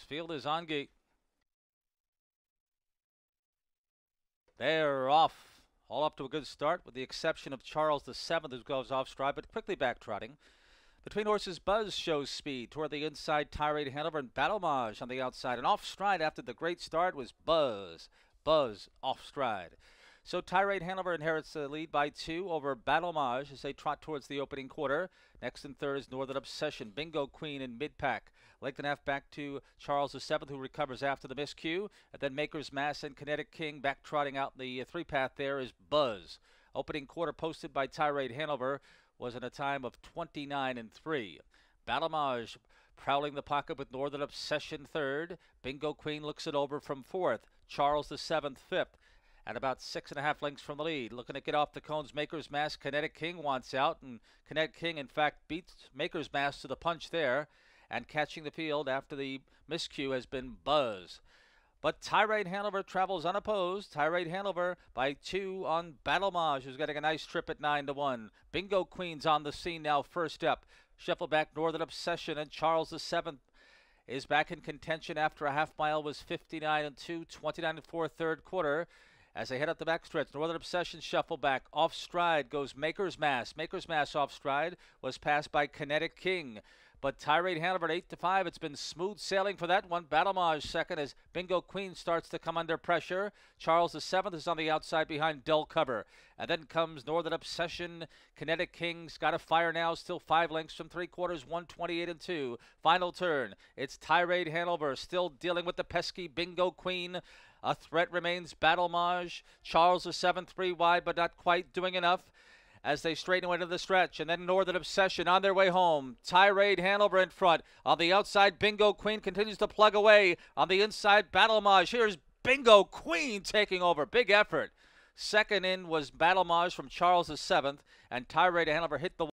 His field is on gate. They're off. All up to a good start, with the exception of Charles VII, who goes off stride, but quickly backtrotting. Between horses, Buzz shows speed toward the inside. Tirade Hanover and Battlemage on the outside. And off stride after the great start was Buzz. Buzz off stride. So Tirade Hanover inherits the lead by 2 over Battlemage as they trot towards the opening quarter. Next and third is Northern Obsession, Bingo Queen in mid-pack. Length and a half back to Charles VII, who recovers after the miscue. And then Makers Mass and Kinetic King back trotting out in the three-path. There is Buzz. Opening quarter posted by Tirade Hanover was in a time of 29.3. Battlemage prowling the pocket with Northern Obsession third. Bingo Queen looks it over from fourth. Charles VII fifth. At about 6.5 lengths from the lead. Looking to get off the cones, Makers Mass. Kinetic King wants out, and Kinetic King, in fact, beats Makers Mass to the punch there. And catching the field after the miscue has been Buzz. But Tirade Hanover travels unopposed. Tirade Hanover by 2 on Battlemage, who's getting a nice trip at 9-1. Bingo Queen's on the scene now, first up. Shuffle back Northern Obsession, and Charles VII is back in contention after a half mile was 59.2, 29.4 third quarter. As they head up the backstretch, Northern Obsession shuffle back. Off stride goes Makers Mass. Makers Mass off stride was passed by Kinetic King. But Tirade Hanover at 8-5. It's been smooth sailing for that one. Battlemage second as Bingo Queen starts to come under pressure. Charles VII is on the outside behind dull cover. And then comes Northern Obsession. Kinetic King's got a fire now. Still 5 lengths from three quarters. 128.2. Final turn. It's Tirade Hanover still dealing with the pesky Bingo Queen. A threat remains Battlemage. Charles VII 3 wide, but not quite doing enough as they straighten away to the stretch. And then Northern Obsession on their way home. Tirade Hanover in front. On the outside, Bingo Queen continues to plug away. On the inside, Battlemage. Here's Bingo Queen taking over. Big effort. Second in was Battlemage from Charles VII. And Tirade Hanover hit the